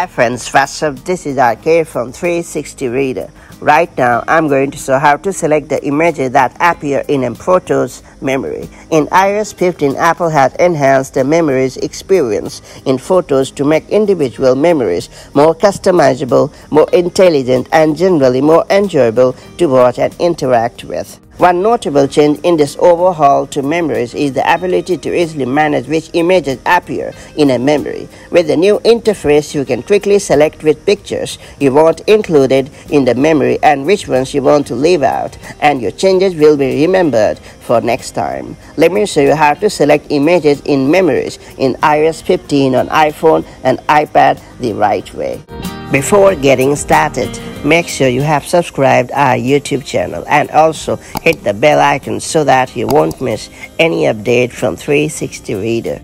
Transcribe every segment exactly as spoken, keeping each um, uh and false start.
Hi friends, Fasub, this is R K from three sixty Reader. Right now, I'm going to show how to select the images that appear in a Photos Memory. In i O S fifteen, Apple has enhanced the memories experience in Photos to make individual memories more customizable, more intelligent, and generally more enjoyable to watch and interact with. One notable change in this overhaul to memories is the ability to easily manage which images appear in a memory. With the new interface, you can quickly select which pictures you want included in the memory and which ones you want to leave out, and your changes will be remembered for next time. Let me show you how to select images in memories in i O S fifteen on iPhone and iPad the right way. Before getting started, make sure you have subscribed our YouTube channel and also hit the bell icon so that you won't miss any update from three sixty Reader.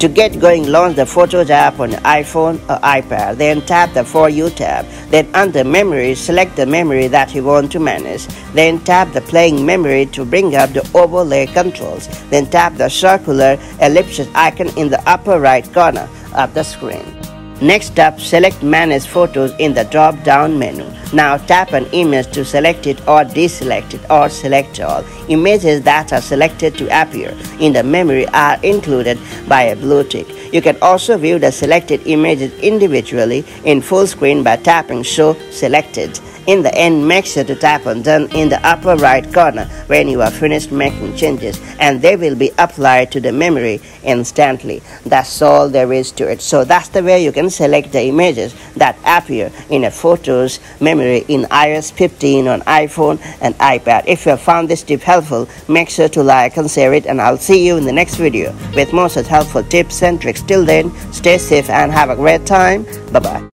To get going, launch the Photos app on your iPhone or iPad, then tap the For You tab, then under Memories, select the memory that you want to manage, then tap the Playing Memory to bring up the overlay controls, then tap the circular ellipsis icon in the upper right corner of the screen. Next up, select Manage Photos in the drop-down menu. Now tap an image to select it or deselect it or select all. Images that are selected to appear in the memory are included by a blue tick. You can also view the selected images individually in full screen by tapping Show Selected. In the end, make sure to tap on Done in the upper right corner when you are finished making changes, and they will be applied to the memory instantly. That's all there is to it. So that's the way you can select the images that appear in a Photos memory in i O S fifteen on iPhone and iPad. If you have found this tip helpful, make sure to like and share it, and I'll see you in the next video with more such helpful tips and tricks. Till then, stay safe and have a great time. Bye-bye.